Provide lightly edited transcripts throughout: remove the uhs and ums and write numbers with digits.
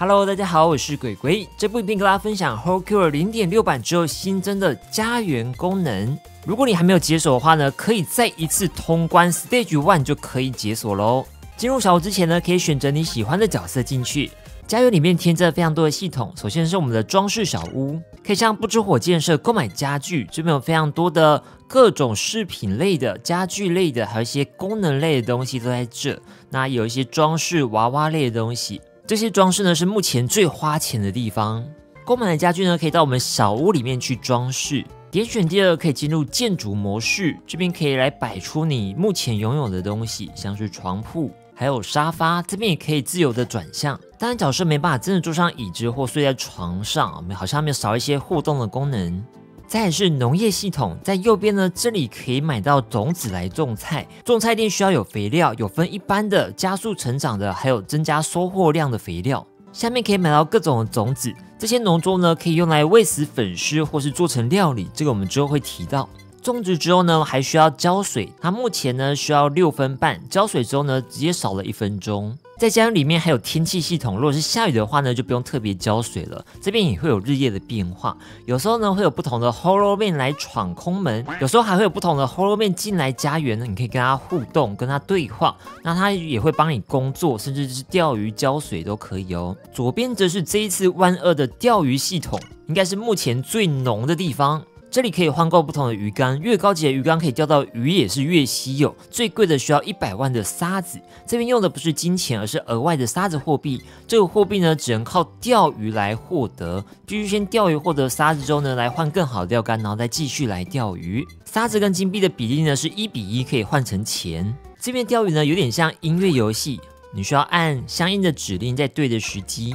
Hello， 大家好，我是鬼鬼。这部影片跟大家分享 HoloCure 0.6 版之后新增的家园功能。如果你还没有解锁的话呢，可以再一次通关 Stage One 就可以解锁喽。进入小屋之前呢，可以选择你喜欢的角色进去。家园里面添加了非常多的系统，首先是我们的装饰小屋，可以像不知火建设购买家具，这边有非常多的各种饰品类的、家具类的，还有一些功能类的东西都在这。那有一些装饰娃娃类的东西。 这些装饰呢是目前最花钱的地方。购买的家具呢可以到我们小屋里面去装饰。点选第二可以进入建筑模式，这边可以来摆出你目前拥有的东西，像是床铺还有沙发，这边也可以自由的转向。当然角色没办法真的坐上椅子或睡在床上，我们好像没有少一些互动的功能。再来是农业系统，在右边呢这里可以买到种子来种菜，种菜店需要有肥料，有分一般的加速成长的，还有增加收获量的肥料。下面可以买到各种的种子，这些农作呢可以用来喂食粉丝或是做成料理，这个我们之后会提到。种植之后呢还需要浇水，它目前呢需要6分半，浇水之后呢直接少了1分钟。在家园里面还有天气系统，如果是下雨的话呢，就不用特别浇水了。这边也会有日夜的变化，有时候呢会有不同的 Holomen 来闯空门，有时候还会有不同的 Holomen 进来家园呢，你可以跟他互动，跟他对话，那他也会帮你工作，甚至是钓鱼、浇水都可以哦。左边则是这一次1.2的钓鱼系统，应该是目前最浓的地方。 这里可以换购不同的鱼竿，越高级的鱼竿可以钓到鱼也是越稀有。最贵的需要100万的沙子，这边用的不是金钱，而是额外的沙子货币。这个货币呢，只能靠钓鱼来获得，必须先钓鱼获得沙子之后呢，来换更好的钓竿，然后再继续来钓鱼。沙子跟金币的比例呢是1:1，可以换成钱。这边钓鱼呢有点像音乐游戏，你需要按相应的指令在对的时机，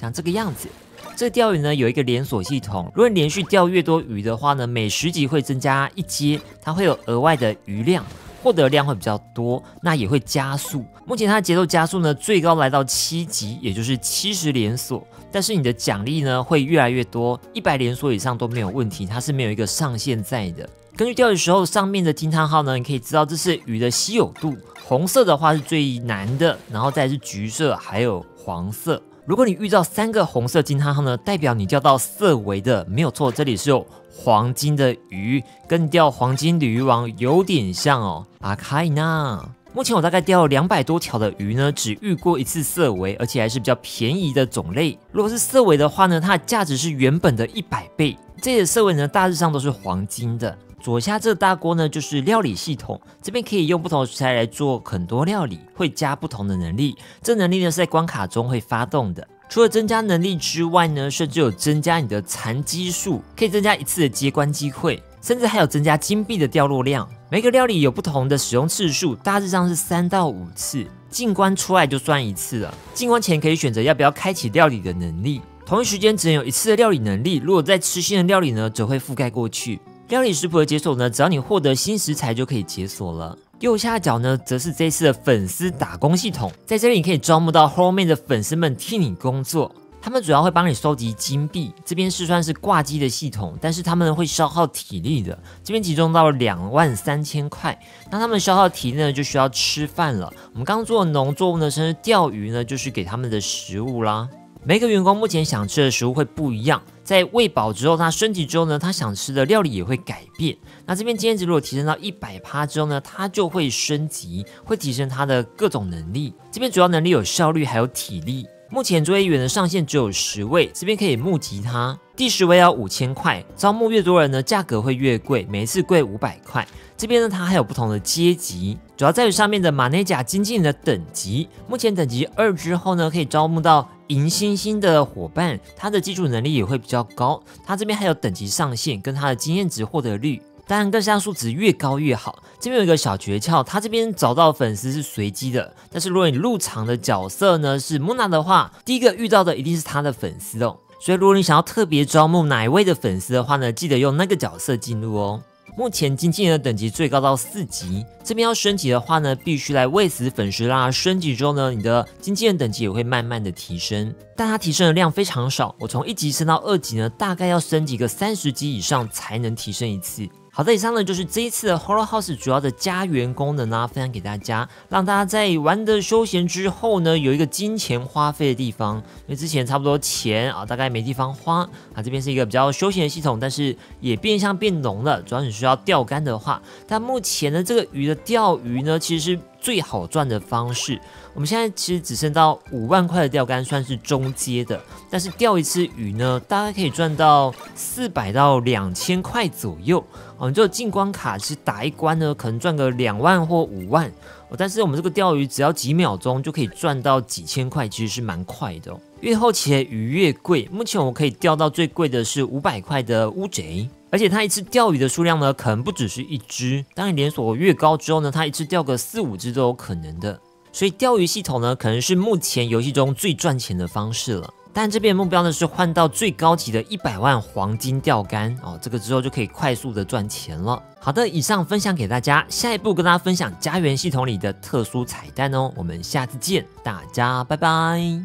像这个样子。 这钓鱼呢有一个连锁系统，如果你连续钓越多鱼的话呢，每10集会增加1阶，它会有额外的鱼量，获得量会比较多，那也会加速。目前它的节奏加速呢最高来到7级，也就是70连锁。但是你的奖励呢会越来越多，100连锁以上都没有问题，它是没有一个上限在的。根据钓鱼时候上面的惊叹号呢，你可以知道这是鱼的稀有度。红色的话是最难的，然后再是橘色，还有黄色。 如果你遇到3个红色惊叹号呢，代表你钓到色违的，没有错，这里是有黄金的鱼，跟钓黄金鲤鱼王有点像哦。阿卡伊娜，目前我大概钓了200多条的鱼呢，只遇过1次色违，而且还是比较便宜的种类。如果是色违的话呢，它的价值是原本的100倍。这些色违呢，大致上都是黄金的。 左下这大锅呢，就是料理系统，这边可以用不同的食材来做很多料理，会加不同的能力。这能力呢是在关卡中会发动的。除了增加能力之外呢，甚至有增加你的残机数，可以增加1次的接关机会，甚至还有增加金币的掉落量。每个料理有不同的使用次数，大致上是3到5次。进关出来就算1次了。进关前可以选择要不要开启料理的能力，同一时间只能有1次的料理能力。如果再吃新的料理呢，则会覆盖过去。 料理食谱的解锁呢，只要你获得新食材就可以解锁了。右下角呢，则是这次的粉丝打工系统，在这里你可以招募到 Holomen 的粉丝们替你工作，他们主要会帮你收集金币。这边是算是挂机的系统，但是他们会消耗体力的，这边集中到23000块。那他们消耗体力呢，就需要吃饭了。我们刚刚做的农作物呢，甚至钓鱼呢，就是给他们的食物啦。 每个员工目前想吃的食物会不一样，在喂饱之后，他升级之后呢，他想吃的料理也会改变。那这边经验值如果提升到100%之后呢，他就会升级，会提升他的各种能力。这边主要能力有效率还有体力。目前作业员的上限只有10位，这边可以募集它。第10位要5000块，招募越多人呢，价格会越贵，每一次贵500块。这边呢，它还有不同的阶级。 主要在于上面的马内甲经纪人的等级，目前等级2之后呢，可以招募到银星星的伙伴，他的基础能力也会比较高。他这边还有等级上限跟他的经验值获得率，当然各项数值越高越好。这边有一个小诀窍，他这边找到粉丝是随机的，但是如果你入场的角色呢是木娜的话，第1个遇到的一定是他的粉丝哦。所以如果你想要特别招募哪一位的粉丝的话呢，记得用那个角色进入哦。 目前经纪人的等级最高到4级，这边要升级的话呢，必须来喂食粉食，让它升级之后呢，你的经纪人等级也会慢慢的提升，但它提升的量非常少，我从1级升到2级呢，大概要升级个30级以上才能提升1次。好的，以上呢就是这一次的 Holo House 主要的家园功能啦，分享给大家，让大家在玩的休闲之后呢，有一个金钱花费的地方。因为之前差不多钱啊，大概没地方花啊，这边是一个比较休闲的系统，但是也变相变浓了。主要你需要钓竿的话，但目前呢，这个鱼的钓鱼呢，其实是最好赚的方式。我们现在其实只剩到5万块的钓竿，算是中阶的。但是钓一次鱼呢，大概可以赚到400到2000块左右。哦，你只有进关卡是打一关呢，可能赚个2万或5万。哦，但是我们这个钓鱼只要几秒钟就可以赚到几千块，其实是蛮快的哦。越后期的鱼越贵，目前我可以钓到最贵的是500块的乌贼。 而且它一次钓鱼的数量呢，可能不只是一只。当你连锁越高之后呢，它一次钓个4、5只都有可能的。所以钓鱼系统呢，可能是目前游戏中最赚钱的方式了。但这边的目标呢，是换到最高级的100万黄金钓竿哦，这个之后就可以快速的赚钱了。好的，以上分享给大家，下一步跟大家分享家园系统里的特殊彩蛋哦。我们下次见，大家拜拜。